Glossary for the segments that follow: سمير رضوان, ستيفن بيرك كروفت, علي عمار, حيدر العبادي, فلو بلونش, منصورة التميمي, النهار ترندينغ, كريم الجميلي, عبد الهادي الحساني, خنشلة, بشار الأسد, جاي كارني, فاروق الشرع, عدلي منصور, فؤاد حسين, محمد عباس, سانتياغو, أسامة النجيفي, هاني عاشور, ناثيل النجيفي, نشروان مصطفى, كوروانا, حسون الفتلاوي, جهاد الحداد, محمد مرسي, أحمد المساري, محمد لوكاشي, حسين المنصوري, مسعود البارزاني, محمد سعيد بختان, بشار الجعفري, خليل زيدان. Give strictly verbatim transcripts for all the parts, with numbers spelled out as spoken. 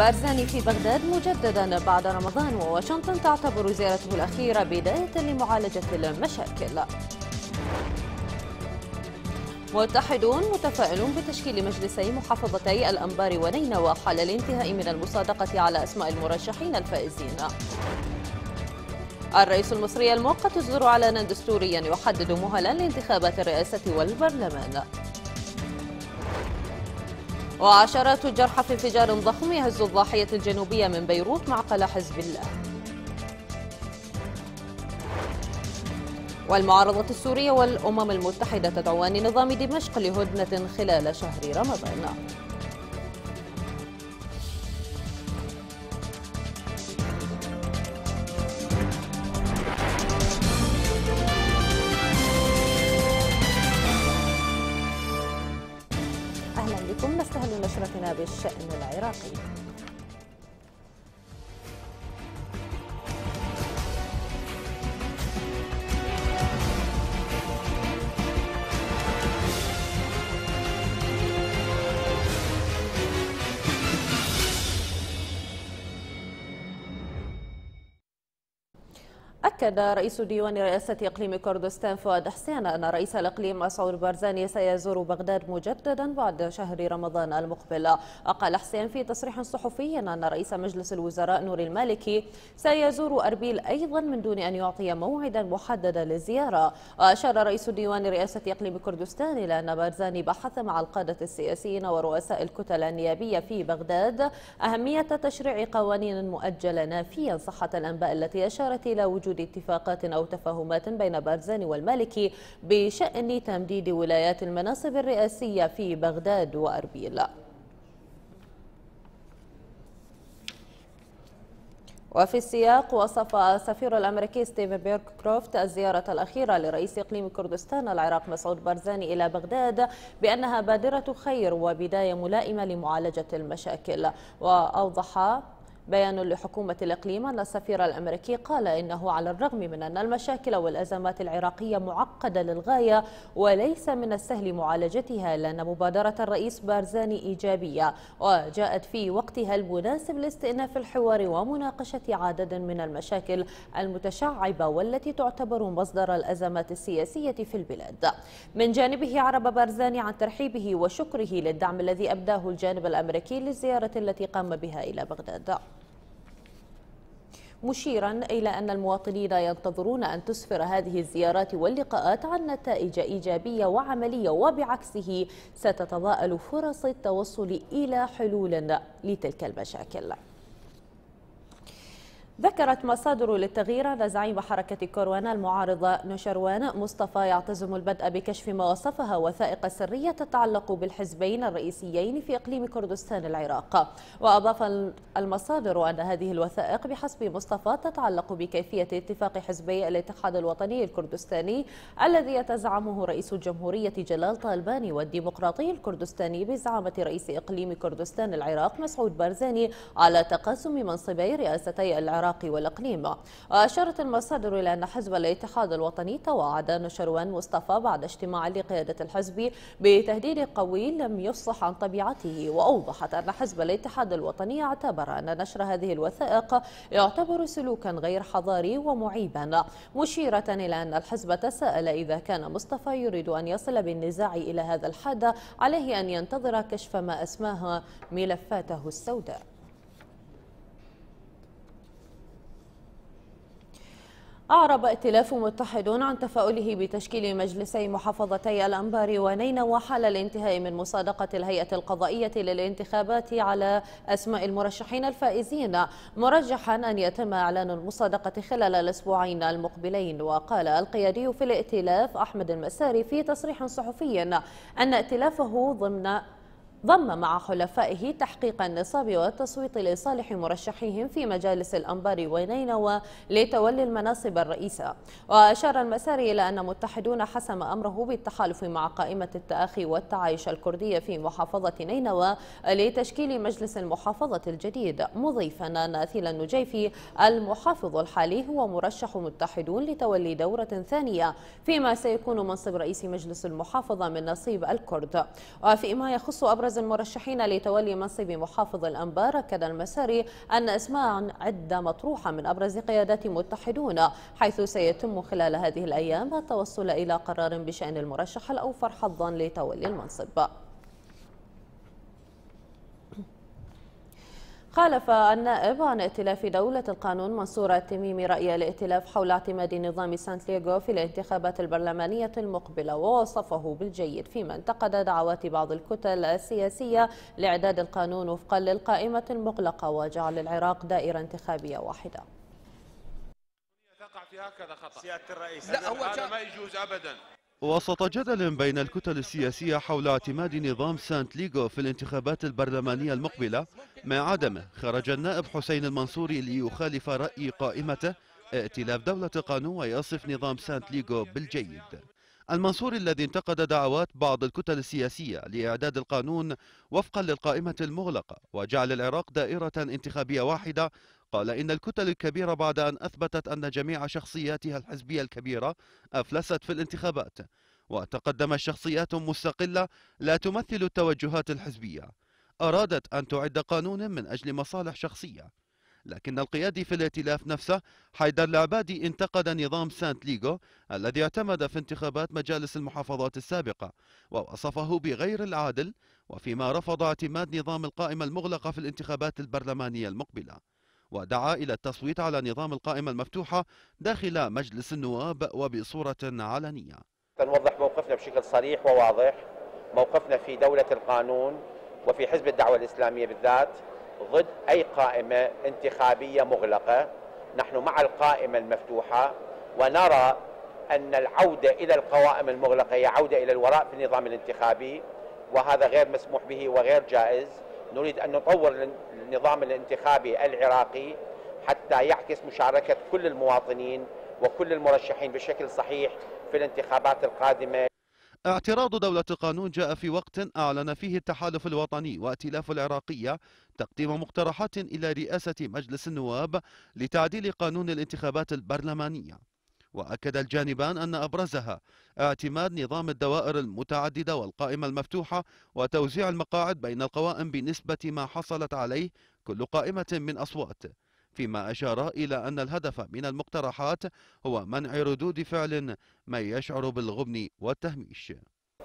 البارزاني في بغداد مجددا بعد رمضان، وواشنطن تعتبر زيارته الأخيرة بداية لمعالجة المشاكل. متحدون متفائلون بتشكيل مجلسي محافظتي الأنبار ونينة وحال الانتهاء من المصادقة على أسماء المرشحين الفائزين. الرئيس المصري المؤقت يصدر علنا دستوريا يحدد مهلا لانتخابات الرئاسة والبرلمان. وعشرات الجرحى في انفجار ضخم يهز الضاحية الجنوبية من بيروت معقل حزب الله. والمعارضة السورية والأمم المتحدة تدعوان نظام دمشق لهدنة خلال شهر رمضان. نستهل نشرتنا بالشأن العراقي. أكد رئيس ديوان رئاسة إقليم كردستان فؤاد حسين أن رئيس الإقليم مسعود البارزاني سيزور بغداد مجددا بعد شهر رمضان المقبل. أقال حسين في تصريح صحفي أن رئيس مجلس الوزراء نوري المالكي سيزور أربيل أيضا من دون أن يعطي موعدا محددا للزيارة. وأشار رئيس ديوان رئاسة إقليم كردستان إلى أن بارزاني بحث مع القادة السياسيين ورؤساء الكتل النيابية في بغداد أهمية تشريع قوانين مؤجلة نافيا صحة الأنباء التي أشارت إلى وجود اتفاقات أو تفاهمات بين بارزاني والمالكي بشأن تمديد ولايات المناصب الرئاسية في بغداد وأربيل. وفي السياق، وصف السفير الأمريكي ستيفن بيرك كروفت الزيارة الأخيرة لرئيس إقليم كردستان العراق مسعود بارزاني إلى بغداد بأنها بادرة خير وبداية ملائمة لمعالجة المشاكل. وأوضح بيان لحكومة الإقليم أن السفير الأمريكي قال إنه على الرغم من أن المشاكل والأزمات العراقية معقدة للغاية وليس من السهل معالجتها، لأن مبادرة الرئيس بارزاني إيجابية وجاءت في وقتها المناسب لاستئناف الحوار ومناقشة عدد من المشاكل المتشعبة والتي تعتبر مصدر الأزمات السياسية في البلاد. من جانبه، عرب بارزاني عن ترحيبه وشكره للدعم الذي أبداه الجانب الأمريكي للزيارة التي قام بها إلى بغداد، مشيرا إلى أن المواطنين ينتظرون أن تسفر هذه الزيارات واللقاءات عن نتائج إيجابية وعملية، وبعكسه ستتضاءل فرص التوصل إلى حلول لتلك المشاكل. ذكرت مصادر للتغيير أن زعيم حركة كوروانا المعارضة نشروان مصطفى يعتزم البدء بكشف ما وصفها وثائق سرية تتعلق بالحزبين الرئيسيين في إقليم كردستان العراق. وأضاف المصادر أن هذه الوثائق بحسب مصطفى تتعلق بكيفية اتفاق حزبي الاتحاد الوطني الكردستاني الذي يتزعمه رئيس الجمهورية جلال طالباني والديمقراطي الكردستاني بزعامة رئيس إقليم كردستان العراق مسعود بارزاني على تقاسم منصبي رئاستي العراق والإقليم. وأشارت المصادر إلى أن حزب الاتحاد الوطني توعد نشروان مصطفى بعد اجتماع لقيادة الحزب بتهديد قوي لم يفصح عن طبيعته. وأوضحت أن حزب الاتحاد الوطني اعتبر أن نشر هذه الوثائق يعتبر سلوكا غير حضاري ومعيبا، مشيرة إلى أن الحزب تساءل إذا كان مصطفى يريد أن يصل بالنزاع إلى هذا الحد عليه أن ينتظر كشف ما أسماها ملفاته السوداء. أعرب ائتلاف متحدون عن تفاؤله بتشكيل مجلسي محافظتي الأنبار ونينة وحال الانتهاء من مصادقة الهيئة القضائية للانتخابات على أسماء المرشحين الفائزين، مرجحا أن يتم إعلان المصادقة خلال الأسبوعين المقبلين. وقال القيادي في الائتلاف أحمد المساري في تصريح صحفي أن ائتلافه ضمن ضم مع حلفائه تحقيق النصاب والتصويت لصالح مرشحيهم في مجالس الأنبار ونينوى لتولي المناصب الرئيسة. وأشار المساري إلى أن متحدون حسم أمره بالتحالف مع قائمة التآخي والتعايش الكردية في محافظة نينوى لتشكيل مجلس المحافظة الجديد، مضيفا أن ناثيل النجيفي المحافظ الحالي هو مرشح متحدون لتولي دورة ثانية، فيما سيكون منصب رئيس مجلس المحافظة من نصيب الكرد. وفيما يخص أبرز أبرز المرشحين لتولي منصب محافظ الأنبار، أكد المساري أن أسماء عدة مطروحة من أبرز قيادات متحدون، حيث سيتم خلال هذه الأيام التوصل إلى قرار بشأن المرشح الأوفر حظا لتولي المنصب. خالف النائب عن ائتلاف دولة القانون منصورة التميمي رأي الائتلاف حول اعتماد نظام سانتياغو في الانتخابات البرلمانية المقبلة، ووصفه بالجيد، فيما انتقد دعوات بعض الكتل السياسية لإعداد القانون وفقا للقائمة المغلقة وجعل العراق دائرة انتخابية واحدة. تقع في هكذا خطأ سيادة الرئيس، لا هذا ما يجوز أبدا. وسط جدل بين الكتل السياسية حول اعتماد نظام سانتياغو في الانتخابات البرلمانية المقبلة مع عدمه، خرج النائب حسين المنصوري ليخالف رأي قائمته ائتلاف دولة القانون ويصف نظام سانتياغو بالجيد. المنصوري الذي انتقد دعوات بعض الكتل السياسية لإعداد القانون وفقا للقائمة المغلقة وجعل العراق دائرة انتخابية واحدة، قال إن الكتل الكبيرة بعد أن أثبتت أن جميع شخصياتها الحزبية الكبيرة أفلست في الانتخابات، وتقدمت شخصيات مستقلة لا تمثل التوجهات الحزبية، أرادت أن تعد قانون من أجل مصالح شخصية. لكن القيادي في الائتلاف نفسه حيدر العبادي انتقد نظام سانتياغو الذي اعتمد في انتخابات مجالس المحافظات السابقة ووصفه بغير العادل، وفيما رفض اعتماد نظام القائمة المغلقة في الانتخابات البرلمانية المقبلة، ودعا إلى التصويت على نظام القائمة المفتوحة داخل مجلس النواب وبصورة علنية. نوضح موقفنا بشكل صريح وواضح، موقفنا في دولة القانون وفي حزب الدعوة الإسلامية بالذات ضد أي قائمة انتخابية مغلقة، نحن مع القائمة المفتوحة، ونرى أن العودة إلى القوائم المغلقة هي عودة إلى الوراء في النظام الانتخابي، وهذا غير مسموح به وغير جائز. نريد أن نطور النظام الانتخابي العراقي حتى يعكس مشاركة كل المواطنين وكل المرشحين بشكل صحيح في الانتخابات القادمة. اعتراض دولة القانون جاء في وقت أعلن فيه التحالف الوطني وائتلاف العراقية تقديم مقترحات إلى رئاسة مجلس النواب لتعديل قانون الانتخابات البرلمانية، وأكد الجانبان أن أبرزها اعتماد نظام الدوائر المتعددة والقائمة المفتوحة وتوزيع المقاعد بين القوائم بنسبة ما حصلت عليه كل قائمة من أصوات، فيما أشار إلى أن الهدف من المقترحات هو منع ردود فعل ما يشعر بالغبن والتهميش.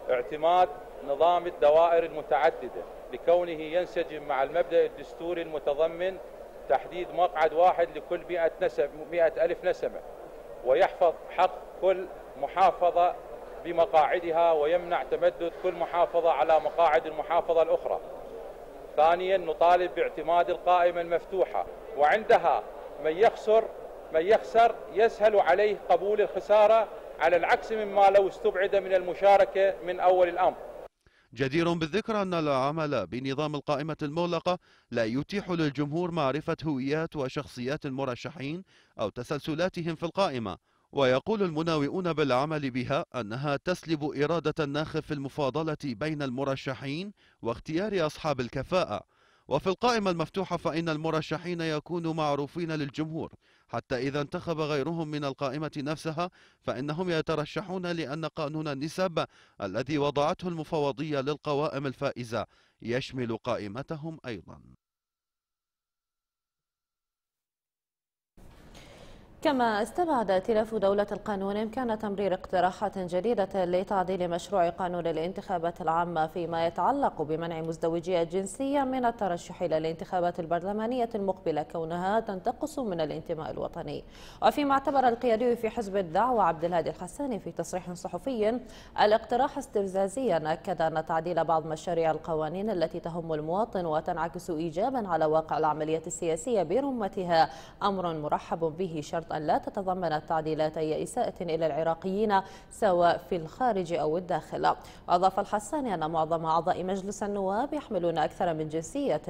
اعتماد نظام الدوائر المتعددة لكونه ينسجم مع المبدأ الدستوري المتضمن تحديد مقعد واحد لكل مئة نسمة مئة ألف نسمة، ويحفظ حق كل محافظة بمقاعدها ويمنع تمدد كل محافظة على مقاعد المحافظة الأخرى. ثانيا، نطالب باعتماد القائمة المفتوحة، وعندها من يخسر من يخسر يسهل عليه قبول الخسارة، على العكس مما لو استبعد من المشاركة من أول الأمر. جدير بالذكر أن العمل بنظام القائمة المغلقة لا يتيح للجمهور معرفة هويات وشخصيات المرشحين أو تسلسلاتهم في القائمة، ويقول المناوئون بالعمل بها أنها تسلب إرادة الناخب في المفاضلة بين المرشحين واختيار أصحاب الكفاءة. وفي القائمة المفتوحة فإن المرشحين يكونوا معروفين للجمهور، حتى إذا انتخب غيرهم من القائمة نفسها فإنهم يترشحون، لأن قانون النسب الذي وضعته المفوضية للقوائم الفائزة يشمل قائمتهم أيضا. كما استبعد ائتلاف دولة القانون إمكان تمرير اقتراحات جديدة لتعديل مشروع قانون الانتخابات العامة فيما يتعلق بمنع مزدوجي الجنسية من الترشح إلى الانتخابات البرلمانية المقبلة، كونها تنتقص من الانتماء الوطني. وفيما اعتبر القيادي في حزب الدعوة عبد الهادي الحساني في تصريح صحفي الاقتراح استفزازيا، أكد أن تعديل بعض مشاريع القوانين التي تهم المواطن وتنعكس إيجابا على واقع العملية السياسية برمتها أمر مرحب به، شرط أن لا تتضمن التعديلات أي إساءة إلى العراقيين سواء في الخارج أو الداخل. أضاف الحساني أن معظم أعضاء مجلس النواب يحملون أكثر من جنسية،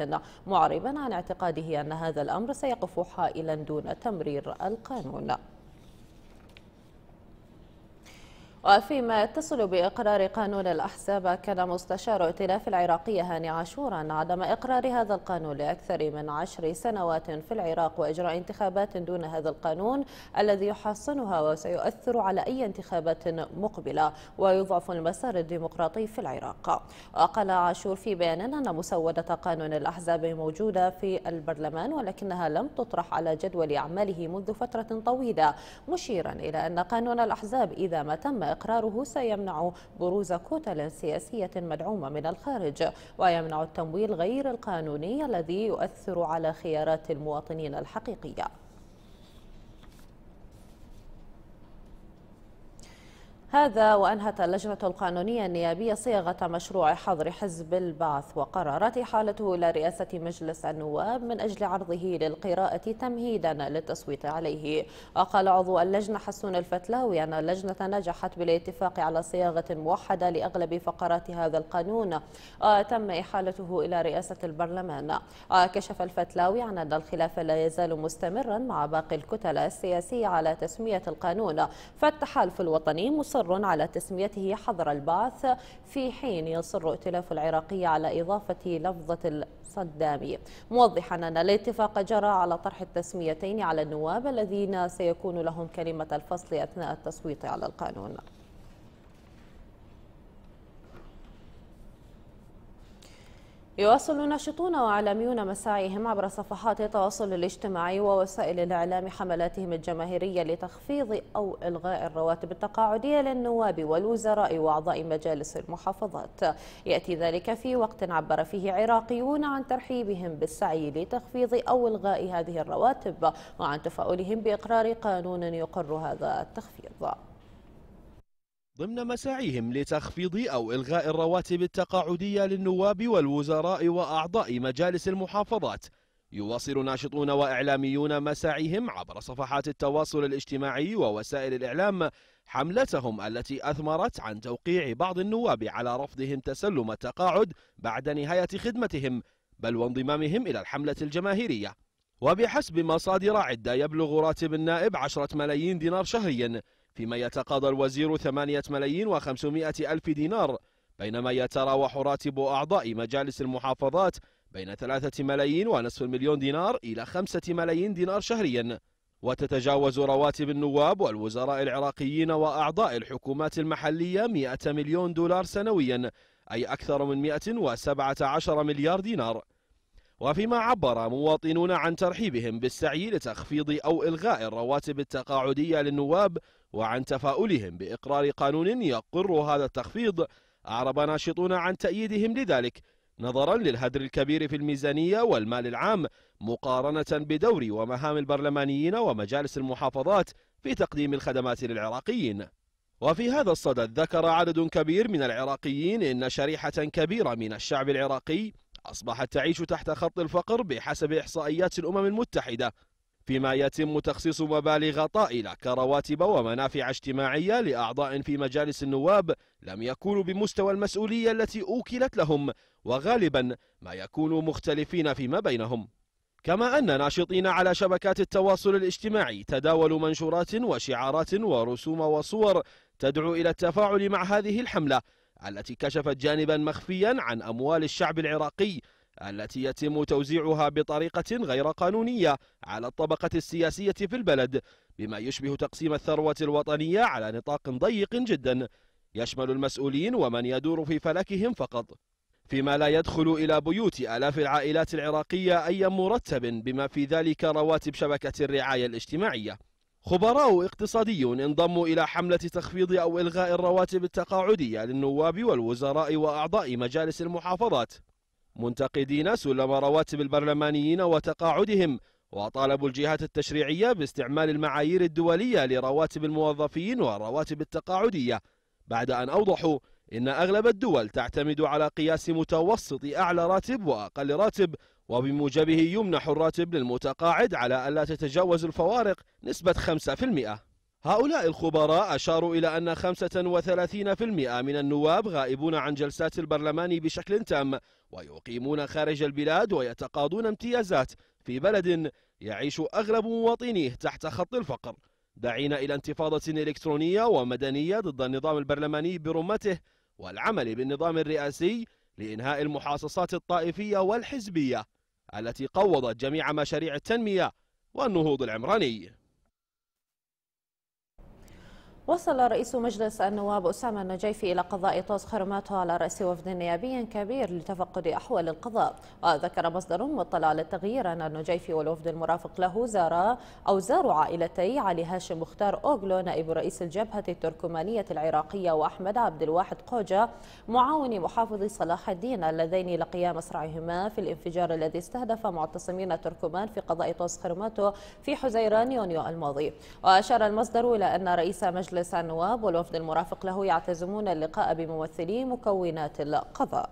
معربا عن اعتقاده أن هذا الأمر سيقف حائلا دون تمرير القانون. وفيما يتصل بإقرار قانون الأحزاب، كان مستشار ائتلاف العراقية هاني عاشور عن عدم إقرار هذا القانون لأكثر من عشر سنوات في العراق وإجراء انتخابات دون هذا القانون الذي يحصنها وسيؤثر على أي انتخابات مقبلة ويضعف المسار الديمقراطي في العراق. وقال عاشور في بيان أن مسودة قانون الأحزاب موجودة في البرلمان ولكنها لم تطرح على جدول أعماله منذ فترة طويلة، مشيرا إلى أن قانون الأحزاب إذا ما تم إقراره سيمنع بروز كتل سياسية مدعومة من الخارج ويمنع التمويل غير القانوني الذي يؤثر على خيارات المواطنين الحقيقية. هذا وأنهت اللجنة القانونية النيابية صياغة مشروع حظر حزب البعث وقررت إحالته إلى رئاسة مجلس النواب من أجل عرضه للقراءة تمهيدا للتصويت عليه. وقال عضو اللجنة حسون الفتلاوي أن اللجنة نجحت بالاتفاق على صياغة موحدة لأغلب فقرات هذا القانون وتم إحالته إلى رئاسة البرلمان. وكشف الفتلاوي عن أن الخلاف لا يزال مستمرا مع باقي الكتل السياسية على تسمية القانون، فالتحالف الوطني مصر على تسميته حظر البعث، في حين يصر ائتلاف العراقية على إضافة لفظة الصدامي، موضحا أن الاتفاق جرى على طرح التسميتين على النواب الذين سيكون لهم كلمة الفصل أثناء التصويت على القانون. يواصل ناشطون وإعلاميون مساعيهم عبر صفحات التواصل الاجتماعي ووسائل الإعلام حملاتهم الجماهيرية لتخفيض أو إلغاء الرواتب التقاعدية للنواب والوزراء وأعضاء مجالس المحافظات. يأتي ذلك في وقت عبر فيه عراقيون عن ترحيبهم بالسعي لتخفيض أو إلغاء هذه الرواتب وعن تفاؤلهم بإقرار قانون يقر هذا التخفيض. ضمن مساعيهم لتخفيض أو إلغاء الرواتب التقاعدية للنواب والوزراء وأعضاء مجالس المحافظات، يواصل ناشطون وإعلاميون مساعيهم عبر صفحات التواصل الاجتماعي ووسائل الإعلام حملتهم التي أثمرت عن توقيع بعض النواب على رفضهم تسلم التقاعد بعد نهاية خدمتهم، بل وانضمامهم إلى الحملة الجماهيرية. وبحسب مصادر عدة يبلغ راتب النائب عشرة ملايين دينار شهريا، فيما يتقاضى الوزير ثمانية ملايين وخمسمائة ألف دينار، بينما يتراوح راتب أعضاء مجالس المحافظات بين ثلاثة ملايين ونصف المليون دينار إلى خمسة ملايين دينار شهريا. وتتجاوز رواتب النواب والوزراء العراقيين وأعضاء الحكومات المحلية مئة مليون دولار سنويا، أي أكثر من مئة وسبعة عشر مليار دينار. وفيما عبر مواطنون عن ترحيبهم بالسعي لتخفيض أو إلغاء الرواتب التقاعدية للنواب وعن تفاؤلهم بإقرار قانون يقر هذا التخفيض، أعرب ناشطون عن تأييدهم لذلك نظرا للهدر الكبير في الميزانية والمال العام مقارنة بدور ومهام البرلمانيين ومجالس المحافظات في تقديم الخدمات للعراقيين. وفي هذا الصدد ذكر عدد كبير من العراقيين إن شريحة كبيرة من الشعب العراقي أصبحت تعيش تحت خط الفقر بحسب إحصائيات الأمم المتحدة، فيما يتم تخصيص مبالغ طائلة كرواتب ومنافع اجتماعية لأعضاء في مجالس النواب لم يكونوا بمستوى المسؤولية التي أوكلت لهم، وغالبا ما يكونوا مختلفين فيما بينهم. كما أن ناشطين على شبكات التواصل الاجتماعي تداولوا منشورات وشعارات ورسوم وصور تدعو إلى التفاعل مع هذه الحملة التي كشفت جانبا مخفيا عن أموال الشعب العراقي التي يتم توزيعها بطريقة غير قانونية على الطبقة السياسية في البلد، بما يشبه تقسيم الثروة الوطنية على نطاق ضيق جدا يشمل المسؤولين ومن يدور في فلكهم فقط، فيما لا يدخل إلى بيوت آلاف العائلات العراقية أي مرتب بما في ذلك رواتب شبكة الرعاية الاجتماعية. خبراء اقتصاديون انضموا إلى حملة تخفيض أو إلغاء الرواتب التقاعدية للنواب والوزراء وأعضاء مجالس المحافظات، منتقدين سلم رواتب البرلمانيين وتقاعدهم، وطالبوا الجهات التشريعية باستعمال المعايير الدولية لرواتب الموظفين والرواتب التقاعدية، بعد أن أوضحوا إن أغلب الدول تعتمد على قياس متوسط أعلى راتب وأقل راتب، وبموجبه يمنح الراتب للمتقاعد على ألا تتجاوز الفوارق نسبة خمسة بالمئة. هؤلاء الخبراء أشاروا إلى أن خمسة وثلاثين بالمئة من النواب غائبون عن جلسات البرلمان بشكل تام ويقيمون خارج البلاد ويتقاضون امتيازات في بلد يعيش أغلب مواطنيه تحت خط الفقر، داعينا إلى انتفاضة إلكترونية ومدنية ضد النظام البرلماني برمته والعمل بالنظام الرئاسي لإنهاء المحاصصات الطائفية والحزبية التي قوضت جميع مشاريع التنمية والنهوض العمراني. وصل رئيس مجلس النواب أسامة النجيفي إلى قضاء طوس خرماته على رأس وفد نيابي كبير لتفقد أحوال القضاء. وذكر مصدر مطلع على التغيير أن النجيفي والوفد المرافق له زارا أو زاروا عائلتي علي هاشم مختار أوغلو نائب رئيس الجبهة التركمانية العراقية وأحمد عبد الواحد قوجة معاون محافظ صلاح الدين اللذين لقيا مصرعهما في الانفجار الذي استهدف معتصمين تركمان في قضاء طوس خرماته في حزيران يونيو الماضي. وأشار المصدر إلى أن رئيس مجلس مجلس النواب والوفد المرافق له يعتزمون اللقاء بممثلي مكونات القضاء.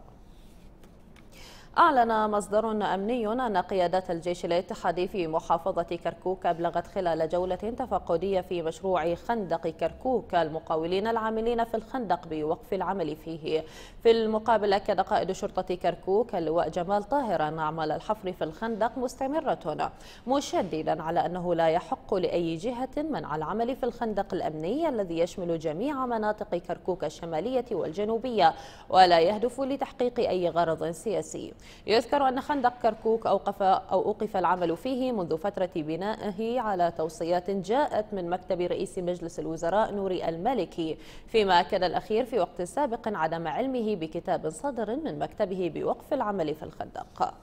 أعلن مصدر أمني أن قيادات الجيش الاتحادي في محافظة كركوك أبلغت خلال جولة تفقدية في مشروع خندق كركوك المقاولين العاملين في الخندق بوقف العمل فيه. في المقابل أكد قائد شرطة كركوك اللواء جمال طاهر أن أعمال الحفر في الخندق مستمرة، مشددا على أنه لا يحق لأي جهة منع العمل في الخندق الأمني الذي يشمل جميع مناطق كركوك الشمالية والجنوبية ولا يهدف لتحقيق أي غرض سياسي. يذكر أن خندق كركوك أوقف أو أوقف العمل فيه منذ فترة بنائه على توصيات جاءت من مكتب رئيس مجلس الوزراء نوري المالكي، فيما أكد الأخير في وقت سابق عدم علمه بكتاب صادر من مكتبه بوقف العمل في الخندق.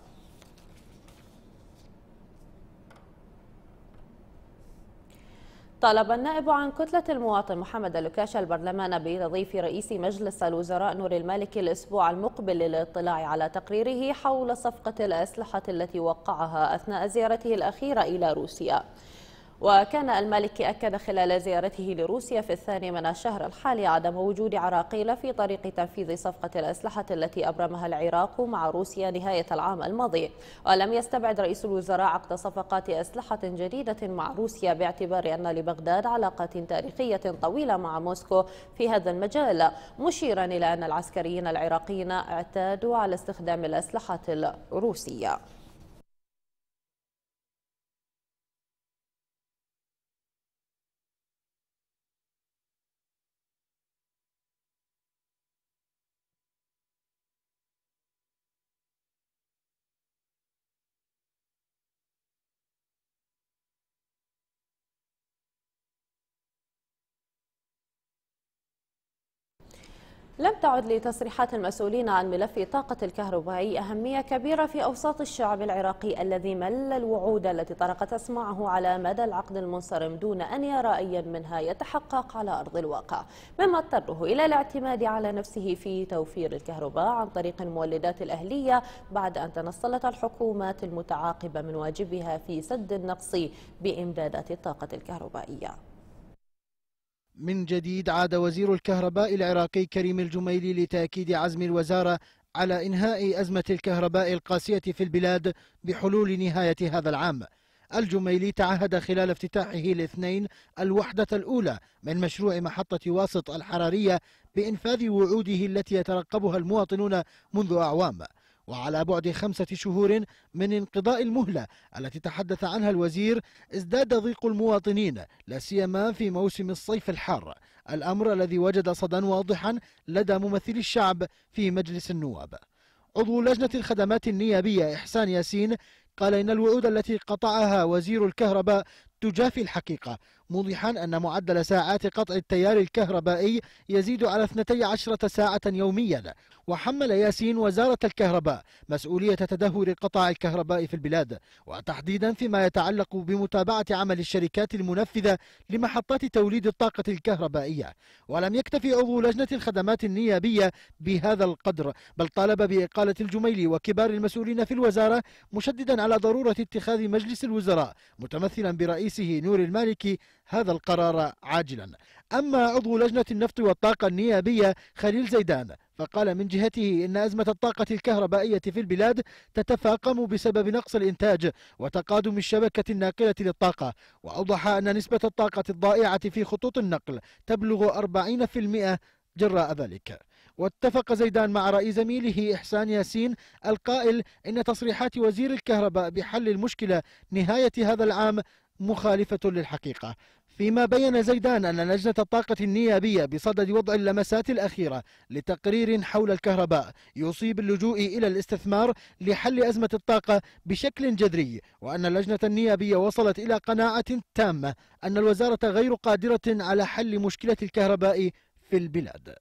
طلب النائب عن كتلة المواطن محمد لوكاشي البرلمان بتضييف رئيس مجلس الوزراء نوري المالكي الأسبوع المقبل للاطلاع على تقريره حول صفقة الأسلحة التي وقعها أثناء زيارته الأخيرة إلى روسيا. وكان المالكي أكد خلال زيارته لروسيا في الثاني من الشهر الحالي عدم وجود عراقيل في طريق تنفيذ صفقة الأسلحة التي أبرمها العراق مع روسيا نهاية العام الماضي. ولم يستبعد رئيس الوزراء عقد صفقات أسلحة جديدة مع روسيا باعتبار أن لبغداد علاقات تاريخية طويلة مع موسكو في هذا المجال، مشيرا إلى أن العسكريين العراقيين اعتادوا على استخدام الأسلحة الروسية. لم تعد لتصريحات المسؤولين عن ملف طاقة الكهرباء أهمية كبيرة في أوساط الشعب العراقي الذي مل الوعود التي طرقت أسماعه على مدى العقد المنصرم دون أن يرى أي منها يتحقق على أرض الواقع، مما اضطره إلى الاعتماد على نفسه في توفير الكهرباء عن طريق المولدات الأهلية بعد أن تنصلت الحكومات المتعاقبة من واجبها في سد النقص بإمدادات الطاقة الكهربائية. من جديد عاد وزير الكهرباء العراقي كريم الجميلي لتأكيد عزم الوزارة على إنهاء أزمة الكهرباء القاسية في البلاد بحلول نهاية هذا العام. الجميلي تعهد خلال افتتاحه الاثنين الوحدة الأولى من مشروع محطة واسط الحرارية بإنفاذ وعوده التي يترقبها المواطنون منذ أعوام. وعلى بعد خمسة شهور من انقضاء المهلة التي تحدث عنها الوزير ازداد ضيق المواطنين لا سيما في موسم الصيف الحار، الأمر الذي وجد صدى واضحا لدى ممثلي الشعب في مجلس النواب. عضو لجنة الخدمات النيابية إحسان ياسين قال إن الوعود التي قطعها وزير الكهرباء تجافي الحقيقة، موضحا أن معدل ساعات قطع التيار الكهربائي يزيد على اثنتي عشرة ساعة يوميا. وحمل ياسين وزارة الكهرباء مسؤولية تدهور قطاع الكهرباء في البلاد، وتحديدا فيما يتعلق بمتابعة عمل الشركات المنفذة لمحطات توليد الطاقة الكهربائية. ولم يكتفي عضو لجنة الخدمات النيابية بهذا القدر، بل طالب بإقالة الجميلي وكبار المسؤولين في الوزارة، مشددا على ضرورة اتخاذ مجلس الوزراء متمثلا برئيسه نوري المالكي هذا القرار عاجلا. أما عضو لجنة النفط والطاقة النيابية خليل زيدان فقال من جهته إن أزمة الطاقة الكهربائية في البلاد تتفاقم بسبب نقص الإنتاج وتقادم الشبكة الناقلة للطاقة، وأوضح أن نسبة الطاقة الضائعة في خطوط النقل تبلغ أربعين بالمئة جراء ذلك. واتفق زيدان مع رأي زميله إحسان ياسين القائل إن تصريحات وزير الكهرباء بحل المشكلة نهاية هذا العام مخالفة للحقيقة، فيما بين زيدان أن لجنة الطاقة النيابية بصدد وضع اللمسات الأخيرة لتقرير حول الكهرباء يصيب اللجوء إلى الاستثمار لحل أزمة الطاقة بشكل جذري، وأن اللجنة النيابية وصلت إلى قناعة تامة أن الوزارة غير قادرة على حل مشكلة الكهرباء في البلاد.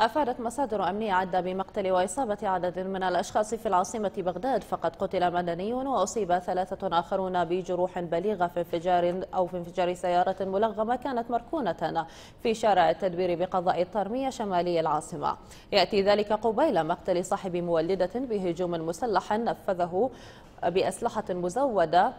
أفادت مصادر أمنية عدة بمقتل وإصابة عدد من الأشخاص في العاصمة بغداد، فقد قتل مدني وأصيب ثلاثة آخرون بجروح بليغة في انفجار أو في انفجار سيارة ملغمة كانت مركونة في شارع التدبير بقضاء الترمية شمالي العاصمة. يأتي ذلك قبيل مقتل صاحب مولدة بهجوم مسلح نفذه بأسلحة مزودة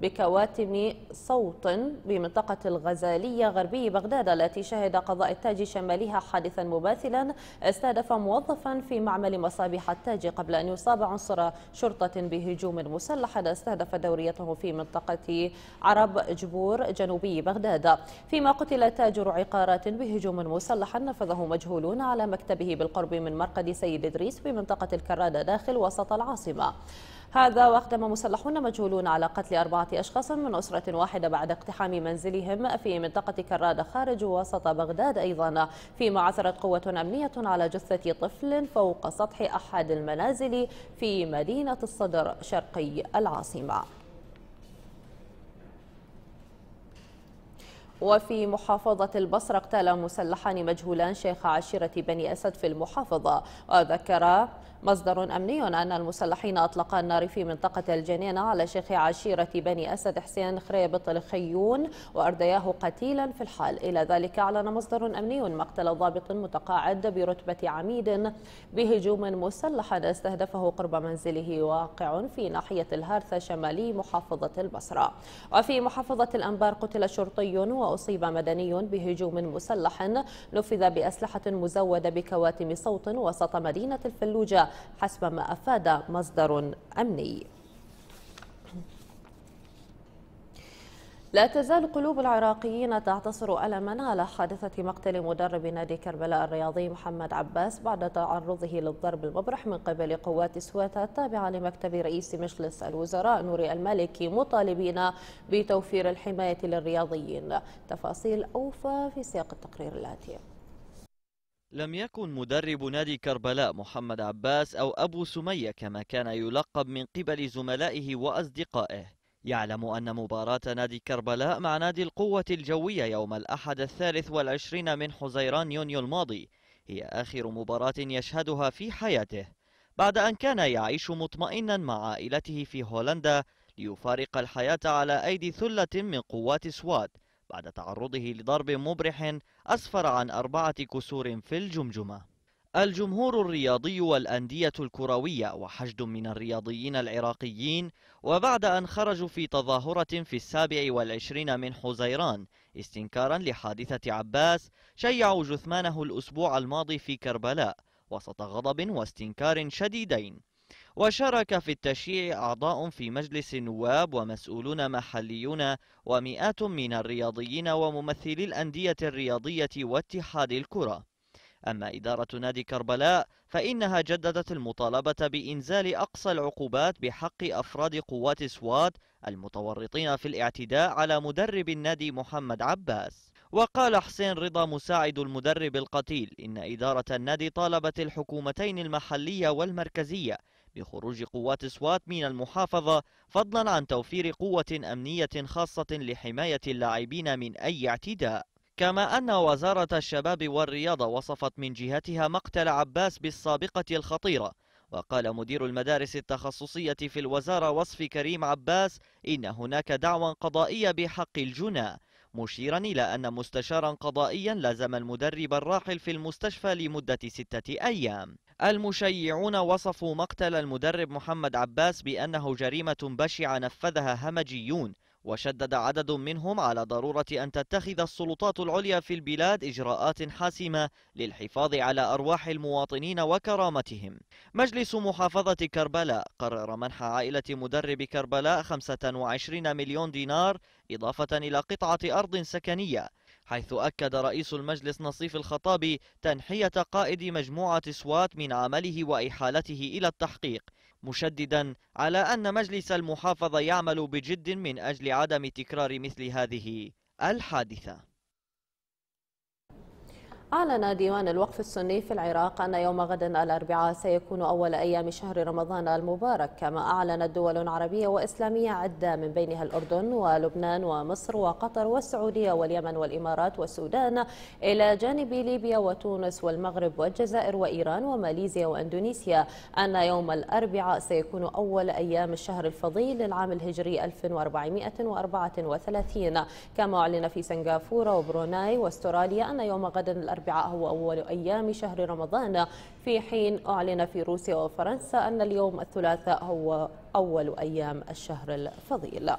بكواتم صوت بمنطقة الغزالية غربي بغداد التي شهد قضاء التاج شمالها حادثا مماثلا استهدف موظفا في معمل مصابيح التاج قبل أن يصاب عنصر شرطة بهجوم مسلح استهدف دوريته في منطقة عرب جبور جنوبي بغداد. فيما قتل تاجر عقارات بهجوم مسلح نفذه مجهولون على مكتبه بالقرب من مرقد سيد إدريس بمنطقة الكرادة داخل وسط العاصمة. هذا واقدم مسلحون مجهولون على قتل أربعة أشخاص من أسرة واحدة بعد اقتحام منزلهم في منطقة كرادة خارج وسط بغداد أيضا، فيما عثرت قوة أمنية على جثة طفل فوق سطح أحد المنازل في مدينة الصدر شرقي العاصمة. وفي محافظة البصرة اغتال مسلحان مجهولان شيخ عشيرة بني أسد في المحافظة، وذكر مصدر أمني أن المسلحين أطلقا النار في منطقة الجنينة على شيخ عشيرة بني أسد حسين خريبط الخيون وأردياه قتيلا في الحال. إلى ذلك أعلن مصدر أمني مقتل ضابط متقاعد برتبة عميد بهجوم مسلح استهدفه قرب منزله واقع في ناحية الهارثة شمالي محافظة البصرة. وفي محافظة الأنبار قتل شرطي وأصيب مدني بهجوم مسلح نفذ بأسلحة مزودة بكواتم صوت وسط مدينة الفلوجة حسب ما أفاد مصدر أمني. لا تزال قلوب العراقيين تعتصر ألما على حادثة مقتل مدرب نادي كربلاء الرياضي محمد عباس بعد تعرضه للضرب المبرح من قبل قوات سواتة التابعة لمكتب رئيس مجلس الوزراء نوري المالكي مطالبين بتوفير الحماية للرياضيين. تفاصيل أوفى في سياق التقرير الآتي. لم يكن مدرب نادي كربلاء محمد عباس أو أبو سمية كما كان يلقب من قبل زملائه وأصدقائه يعلم أن مباراة نادي كربلاء مع نادي القوة الجوية يوم الأحد الثالث والعشرين من حزيران يونيو الماضي هي آخر مباراة يشهدها في حياته بعد أن كان يعيش مطمئنا مع عائلته في هولندا ليفارق الحياة على أيدي ثلة من قوات سوات بعد تعرضه لضرب مبرح أسفر عن أربعة كسور في الجمجمة. الجمهور الرياضي والأندية الكروية وحشد من الرياضيين العراقيين وبعد أن خرجوا في تظاهرة في السابع والعشرين من حزيران استنكارا لحادثة عباس شيعوا جثمانه الأسبوع الماضي في كربلاء وسط غضب واستنكار شديدين، وشارك في التشييع أعضاء في مجلس النواب ومسؤولون محليون ومئات من الرياضيين وممثلي الأندية الرياضية واتحاد الكرة. أما إدارة نادي كربلاء فإنها جددت المطالبة بإنزال أقصى العقوبات بحق أفراد قوات سوات المتورطين في الاعتداء على مدرب النادي محمد عباس. وقال حسين رضا مساعد المدرب القتيل إن إدارة النادي طالبت الحكومتين المحلية والمركزية بخروج قوات سوات من المحافظة فضلا عن توفير قوة أمنية خاصة لحماية اللاعبين من أي اعتداء. كما أن وزارة الشباب والرياضة وصفت من جهتها مقتل عباس بالسابقة الخطيرة، وقال مدير المدارس التخصصية في الوزارة وصف كريم عباس إن هناك دعوى قضائية بحق الجناة، مشيرا إلى أن مستشارا قضائيا لازم المدرب الراحل في المستشفى لمدة ستة أيام. المشيعون وصفوا مقتل المدرب محمد عباس بأنه جريمة بشعة نفذها همجيون، وشدد عدد منهم على ضرورة أن تتخذ السلطات العليا في البلاد إجراءات حاسمة للحفاظ على أرواح المواطنين وكرامتهم. مجلس محافظة كربلاء قرر منح عائلة مدرب كربلاء خمسة وعشرين مليون دينار إضافة إلى قطعة أرض سكنية، حيث أكد رئيس المجلس نصيف الخطابي تنحية قائد مجموعة سوات من عمله وإحالته إلى التحقيق، مشددا على أن مجلس المحافظة يعمل بجد من أجل عدم تكرار مثل هذه الحادثة. أعلن ديوان الوقف السني في العراق أن يوم غد الأربعاء سيكون أول أيام شهر رمضان المبارك، كما أعلنت دول عربية وإسلامية عدة من بينها الأردن ولبنان ومصر وقطر والسعودية واليمن والإمارات والسودان، إلى جانب ليبيا وتونس والمغرب والجزائر وإيران وماليزيا وإندونيسيا، أن يوم الأربعاء سيكون أول أيام الشهر الفضيل للعام الهجري ألف وأربعمائة وأربعة وثلاثين. كما أعلن في سنغافورة وبروناي واستراليا أن يوم غد الأربعاء الأربعاء هو أول أيام شهر رمضان، في حين أعلن في روسيا وفرنسا أن اليوم الثلاثاء هو أول أيام الشهر الفضيل.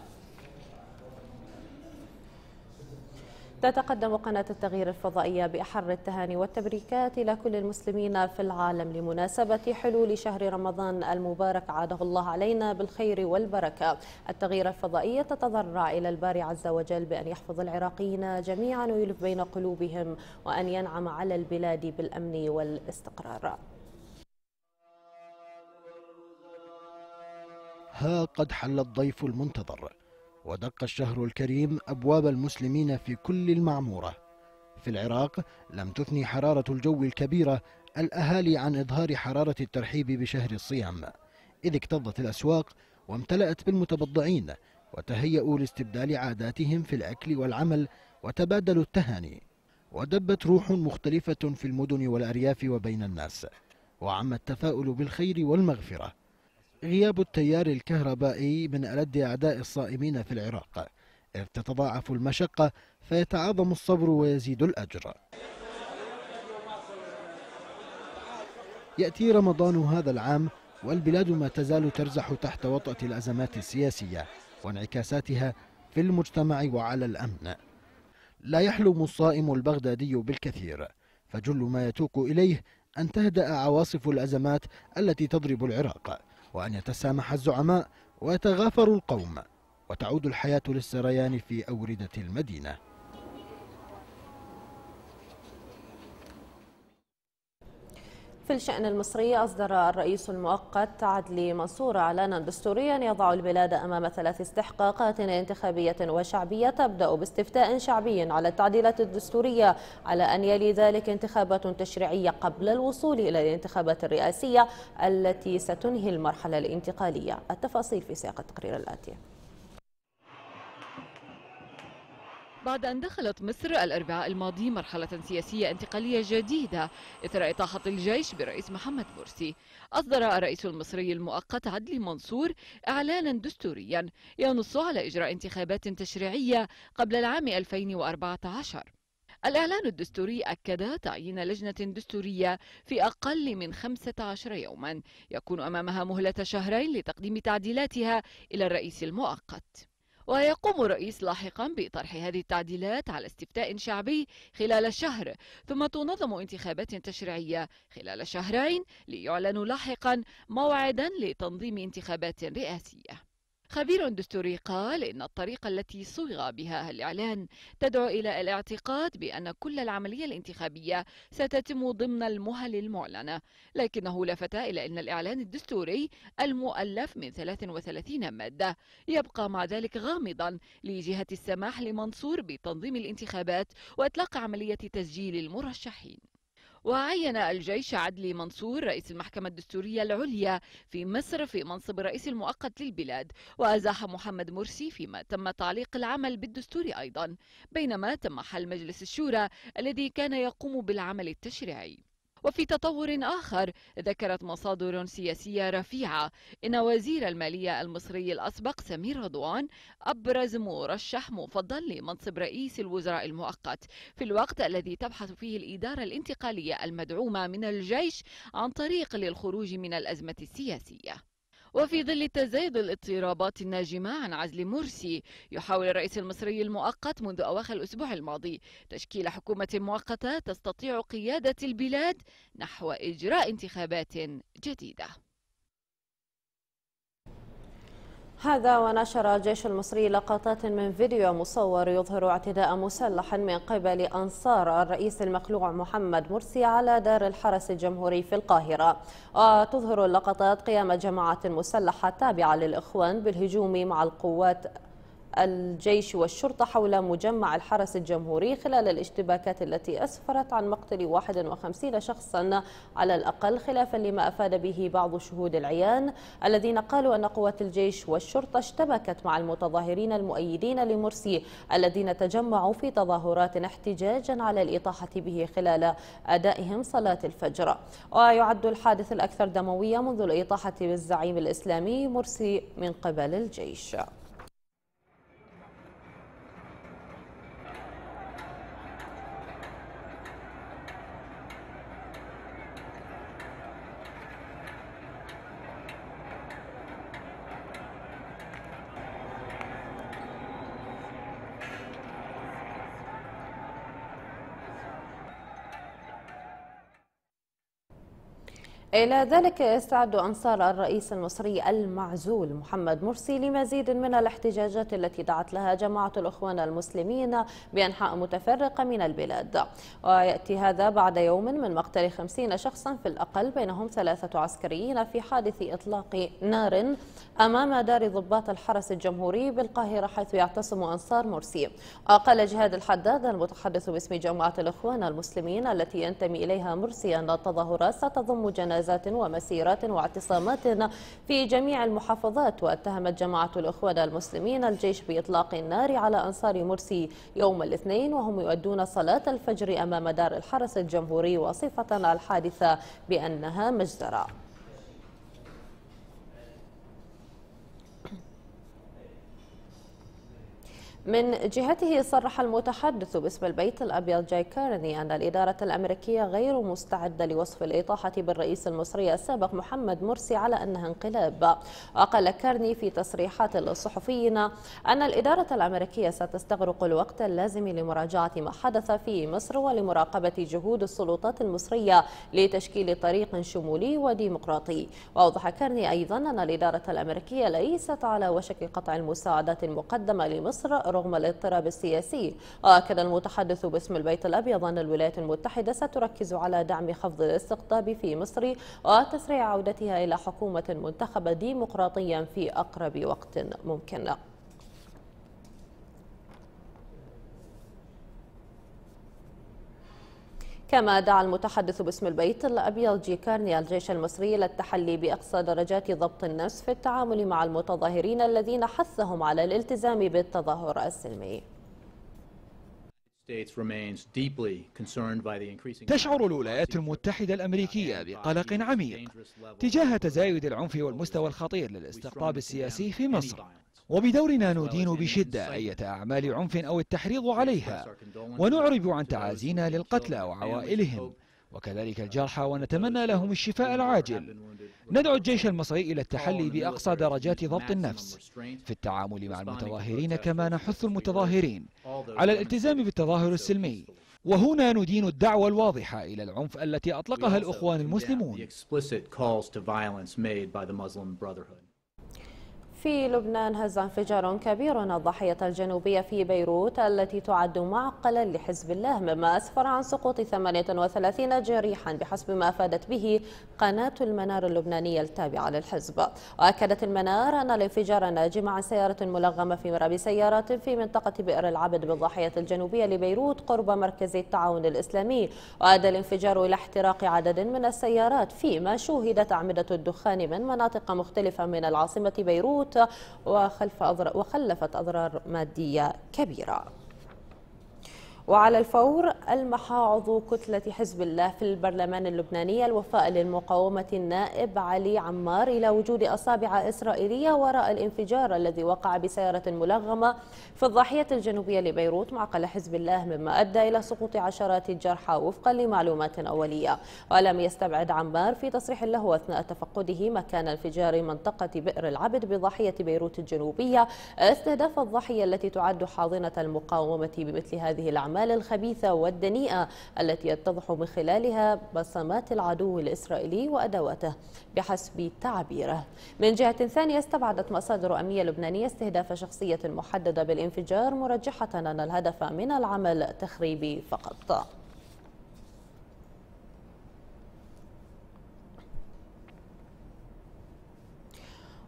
تتقدم قناة التغيير الفضائية بأحر التهاني والتبريكات إلى كل المسلمين في العالم لمناسبة حلول شهر رمضان المبارك، عاده الله علينا بالخير والبركة. التغيير الفضائية تتضرع إلى الباري عز وجل بأن يحفظ العراقيين جميعا ويلف بين قلوبهم، وأن ينعم على البلاد بالأمن والاستقرار. ها قد حل الضيف المنتظر، ودق الشهر الكريم أبواب المسلمين في كل المعمورة. في العراق لم تثني حرارة الجو الكبيرة الأهالي عن إظهار حرارة الترحيب بشهر الصيام، إذ اكتظت الأسواق وامتلأت بالمتبضعين وتهيأوا لاستبدال عاداتهم في الأكل والعمل وتبادلوا التهاني. ودبت روح مختلفة في المدن والأرياف وبين الناس، وعم التفاؤل بالخير والمغفرة. غياب التيار الكهربائي من ألد أعداء الصائمين في العراق، إذ تتضاعف المشقة فيتعاظم الصبر ويزيد الأجر. يأتي رمضان هذا العام والبلاد ما تزال ترزح تحت وطأة الأزمات السياسية وانعكاساتها في المجتمع وعلى الأمن. لا يحلم الصائم البغدادي بالكثير، فجل ما يتوق إليه أن تهدأ عواصف الأزمات التي تضرب العراق، وأن يتسامح الزعماء ويتغافر القوم، وتعود الحياة للسريان في أوردة المدينة. في الشأن المصري، أصدر الرئيس المؤقت عدلي منصور إعلانا دستوريا يضع البلاد أمام ثلاث استحقاقات انتخابية وشعبية، تبدأ باستفتاء شعبي على التعديلات الدستورية، على أن يلي ذلك انتخابات تشريعية قبل الوصول إلى الانتخابات الرئاسية التي ستنهي المرحلة الانتقالية. التفاصيل في سياق التقرير الآتي. بعد أن دخلت مصر الأربعاء الماضي مرحلة سياسية انتقالية جديدة إثر إطاحة الجيش برئيس محمد مرسي، أصدر الرئيس المصري المؤقت عدلي منصور إعلانا دستوريا ينص على إجراء انتخابات تشريعية قبل العام ألفين وأربعة عشر. الإعلان الدستوري أكد تعيين لجنة دستورية في أقل من خمسة عشر يوما يكون أمامها مهلة شهرين لتقديم تعديلاتها إلى الرئيس المؤقت. ويقوم الرئيس لاحقا بطرح هذه التعديلات على استفتاء شعبي خلال الشهر، ثم تنظم انتخابات تشريعية خلال شهرين، ليعلن لاحقا موعدا لتنظيم انتخابات رئاسية. خبير دستوري قال إن الطريقة التي صوغ بها الإعلان تدعو إلى الاعتقاد بأن كل العملية الانتخابية ستتم ضمن المهل المعلنة، لكنه لفت إلى أن الإعلان الدستوري المؤلف من ثلاث وثلاثين مادة يبقى مع ذلك غامضا لجهة السماح لمنصور بتنظيم الانتخابات وإطلاق عملية تسجيل المرشحين. وعين الجيش عدلي منصور رئيس المحكمة الدستورية العليا في مصر في منصب الرئيس المؤقت للبلاد، وأزاح محمد مرسي فيما تم تعليق العمل بالدستور أيضا، بينما تم حل مجلس الشورى الذي كان يقوم بالعمل التشريعي. وفي تطور آخر، ذكرت مصادر سياسية رفيعة إن وزير المالية المصري الأسبق سمير رضوان أبرز مرشح مفضل لمنصب رئيس الوزراء المؤقت، في الوقت الذي تبحث فيه الإدارة الانتقالية المدعومة من الجيش عن طريق للخروج من الأزمة السياسية. وفي ظل تزايد الاضطرابات الناجمة عن عزل مرسي، يحاول الرئيس المصري المؤقت منذ أواخر الأسبوع الماضي تشكيل حكومة مؤقتة تستطيع قيادة البلاد نحو إجراء انتخابات جديدة. هذا ونشر الجيش المصري لقطات من فيديو مصور يظهر اعتداء مسلحا من قبل أنصار الرئيس المخلوع محمد مرسي على دار الحرس الجمهوري في القاهرة. وتظهر اللقطات قيام جماعة مسلحة تابعة للإخوان بالهجوم مع القوات الجيش والشرطة حول مجمع الحرس الجمهوري خلال الاشتباكات التي أسفرت عن مقتل واحد وخمسين شخصا على الأقل، خلافا لما أفاد به بعض شهود العيان الذين قالوا أن قوات الجيش والشرطة اشتبكت مع المتظاهرين المؤيدين لمرسي الذين تجمعوا في تظاهرات احتجاجا على الإطاحة به خلال أدائهم صلاة الفجر. ويعد الحادث الأكثر دموية منذ الإطاحة بالزعيم الإسلامي مرسي من قبل الجيش. إلى ذلك يستعد أنصار الرئيس المصري المعزول محمد مرسي لمزيد من الاحتجاجات التي دعت لها جماعة الإخوان المسلمين بأنحاء متفرقة من البلاد. ويأتي هذا بعد يوم من مقتل خمسين شخصا في الأقل، بينهم ثلاثة عسكريين في حادث إطلاق نار أمام دار ضباط الحرس الجمهوري بالقاهرة حيث يعتصم أنصار مرسي. وقال جهاد الحداد المتحدث باسم جماعة الإخوان المسلمين التي ينتمي إليها مرسي أن التظاهرات ستضم جنازات ومسيرات واعتصامات في جميع المحافظات. واتهمت جماعة الإخوان المسلمين الجيش بإطلاق النار على أنصار مرسي يوم الاثنين وهم يؤدون صلاة الفجر أمام دار الحرس الجمهوري، وصفة الحادثة بأنها مجزرة. من جهته صرح المتحدث باسم البيت الأبيض جاي كارني أن الإدارة الأمريكية غير مستعدة لوصف الإطاحة بالرئيس المصري السابق محمد مرسي على أنها انقلاب. وقال كارني في تصريحات للصحفيين أن الإدارة الأمريكية ستستغرق الوقت اللازم لمراجعة ما حدث في مصر ولمراقبة جهود السلطات المصرية لتشكيل طريق شمولي وديمقراطي. وأوضح كارني أيضا أن الإدارة الأمريكية ليست على وشك قطع المساعدات المقدمة لمصر رغم الاضطراب السياسي. وأكد المتحدث باسم البيت الأبيض أن الولايات المتحدة ستركز على دعم خفض الاستقطاب في مصر وتسريع عودتها إلى حكومة منتخبة ديمقراطيا في أقرب وقت ممكن. كما دعا المتحدث باسم البيت الأبيض جي كارني الجيش المصري للتحلي بأقصى درجات ضبط النفس في التعامل مع المتظاهرين الذين حثهم على الالتزام بالتظاهر السلمي. تشعر الولايات المتحدة الأمريكية بقلق عميق تجاه تزايد العنف والمستوى الخطير للاستقطاب السياسي في مصر، وبدورنا ندين بشدة أي أعمال عنف أو التحريض عليها، ونعرب عن تعازينا للقتلى وعوائلهم وكذلك الجرحى ونتمنى لهم الشفاء العاجل. ندعو الجيش المصري إلى التحلي بأقصى درجات ضبط النفس في التعامل مع المتظاهرين، كما نحث المتظاهرين على الالتزام بالتظاهر السلمي، وهنا ندين الدعوة الواضحة إلى العنف التي أطلقها الإخوان المسلمون. في لبنان هز انفجار كبير الضاحية الجنوبية في بيروت التي تعد معقلا لحزب الله، مما أسفر عن سقوط ثمانية وثلاثين جريحا بحسب ما أفادت به قناة المنار اللبنانية التابعة للحزب. وأكدت المنار أن الانفجار ناجم عن سيارة ملغمة في مركب سيارات في منطقة بئر العبد بالضاحية الجنوبية لبيروت قرب مركز التعاون الإسلامي، وأدى الانفجار إلى احتراق عدد من السيارات، فيما شوهدت أعمدة الدخان من مناطق مختلفة من العاصمة بيروت وخلفت أضرار مادية كبيرة. وعلى الفور ألمح عضو كتلة حزب الله في البرلمان اللبناني الوفاء للمقاومة النائب علي عمار إلى وجود أصابع إسرائيلية وراء الانفجار الذي وقع بسيارة ملغمة في الضاحية الجنوبية لبيروت معقل حزب الله، مما أدى إلى سقوط عشرات الجرحى وفقا لمعلومات أولية. ولم يستبعد عمار في تصريح له أثناء تفقده مكان انفجار منطقة بئر العبد بضاحية بيروت الجنوبية استهداف الضاحية التي تعد حاضنة المقاومة بمثل هذه الأعمال الأعمال الخبيثة والدنيئة التي يتضح من خلالها بصمات العدو الإسرائيلي وأدواته بحسب تعبيره. من جهة ثانية، استبعدت مصادر أمنية لبنانية استهداف شخصية محددة بالانفجار، مرجحة أن الهدف من العمل تخريبي فقط.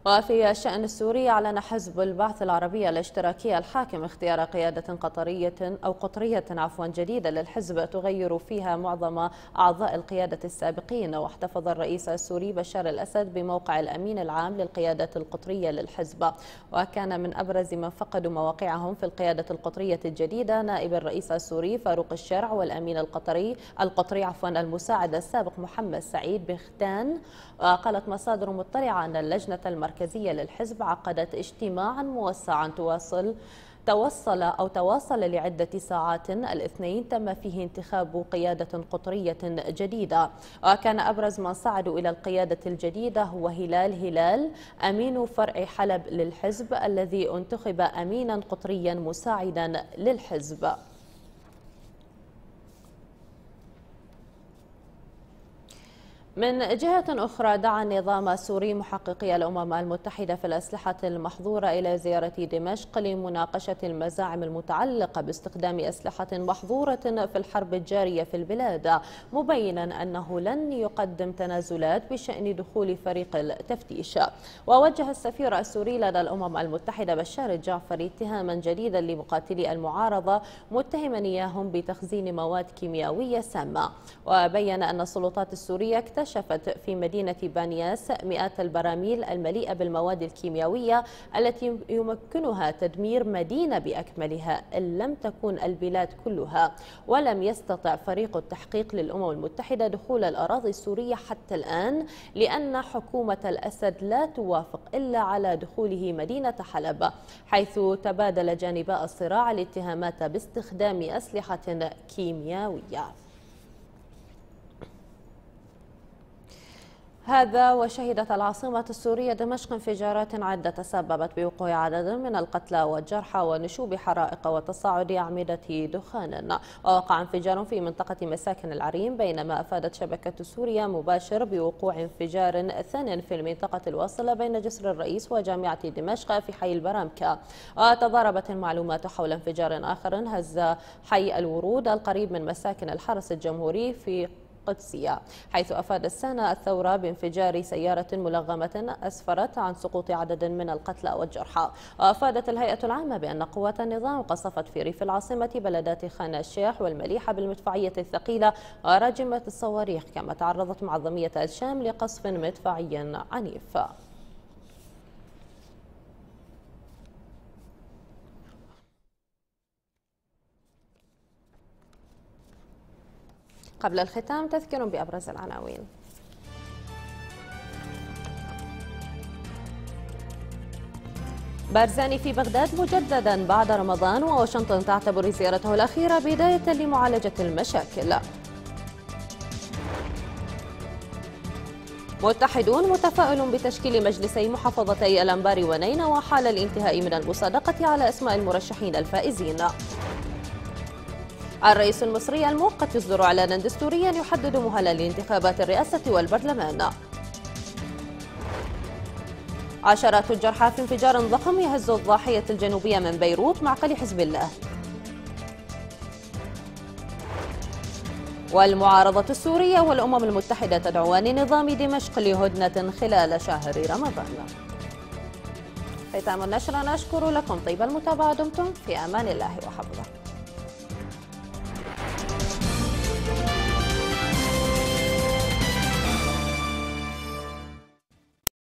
وفي الشأن السوري، أعلن حزب البعث العربي الاشتراكي الحاكم اختيار قيادة قطرية أو قطرية عفوا جديدة للحزب تغير فيها معظم أعضاء القيادة السابقين. واحتفظ الرئيس السوري بشار الأسد بموقع الأمين العام للقيادة القطرية للحزب، وكان من أبرز من فقدوا مواقعهم في القيادة القطرية الجديدة نائب الرئيس السوري فاروق الشرع والأمين القطري القطري عفوا المساعد السابق محمد سعيد بختان. وقالت مصادر مطلعة أن اللجنة المركزية المركزية للحزب عقدت اجتماعا موسعا تواصل توصل أو تواصل لعدة ساعات الاثنين، تم فيه انتخاب قيادة قطرية جديدة. وكان أبرز من صعدوا إلى القيادة الجديدة هو هلال هلال أمين فرع حلب للحزب، الذي انتخب أمينا قطريا مساعدا للحزب. من جهة أخرى، دعا النظام السوري محققي الأمم المتحدة في الأسلحة المحظورة إلى زيارة دمشق لمناقشة المزاعم المتعلقة باستخدام أسلحة محظورة في الحرب الجارية في البلاد، مبينا أنه لن يقدم تنازلات بشأن دخول فريق التفتيش. ووجه السفير السوري لدى الأمم المتحدة بشار الجعفري اتهاما جديدا لمقاتلي المعارضة، متهما إياهم بتخزين مواد كيميائية سامة. وبين أن السلطات السورية اكتشفت اكتشفت في مدينة بانياس مئات البراميل المليئة بالمواد الكيميائية التي يمكنها تدمير مدينة بأكملها إن لم تكن البلاد كلها. ولم يستطع فريق التحقيق للأمم المتحدة دخول الأراضي السورية حتى الآن، لأن حكومة الأسد لا توافق إلا على دخوله مدينة حلب، حيث تبادل جانبا الصراع الاتهامات باستخدام أسلحة كيميائية. هذا وشهدت العاصمة السورية دمشق انفجارات عدة تسببت بوقوع عدد من القتلى والجرحى ونشوب حرائق وتصاعد أعمدة دخان. ووقع انفجار في منطقة مساكن العريم، بينما أفادت شبكة سوريا مباشر بوقوع انفجار ثان في المنطقة الواصلة بين جسر الرئيس وجامعة دمشق في حي البرامكة. وتضاربت المعلومات حول انفجار آخر هز حي الورود القريب من مساكن الحرس الجمهوري في قدسية، حيث أفاد السنة الثورة بانفجار سيارة ملغمة أسفرت عن سقوط عدد من القتلى والجرحى. وأفادت الهيئة العامة بأن قوات النظام قصفت في ريف العاصمة بلدات خان الشيخ والمليحة بالمدفعية الثقيلة وراجمت الصواريخ، كما تعرضت معظمية الشام لقصف مدفعي عنيف. قبل الختام تذكر بأبرز العناوين. بارزاني في بغداد مجددا بعد رمضان، وواشنطن تعتبر زيارته الأخيرة بداية لمعالجة المشاكل. متحدون متفائل بتشكيل مجلسي محافظتي الأنبار ونينوى، وحال الانتهاء من المصادقة على أسماء المرشحين الفائزين. الرئيس المصري المؤقت يصدر إعلانا دستوريا يحدد مهلا لانتخابات الرئاسة والبرلمان. عشرات الجرحى في انفجار ضخم يهز الضاحية الجنوبية من بيروت معقل حزب الله. والمعارضة السورية والأمم المتحدة تدعوان نظام دمشق لهدنة خلال شهر رمضان. ختام النشرة، نشكر لكم طيب المتابعة، دمتم في أمان الله وحفظه.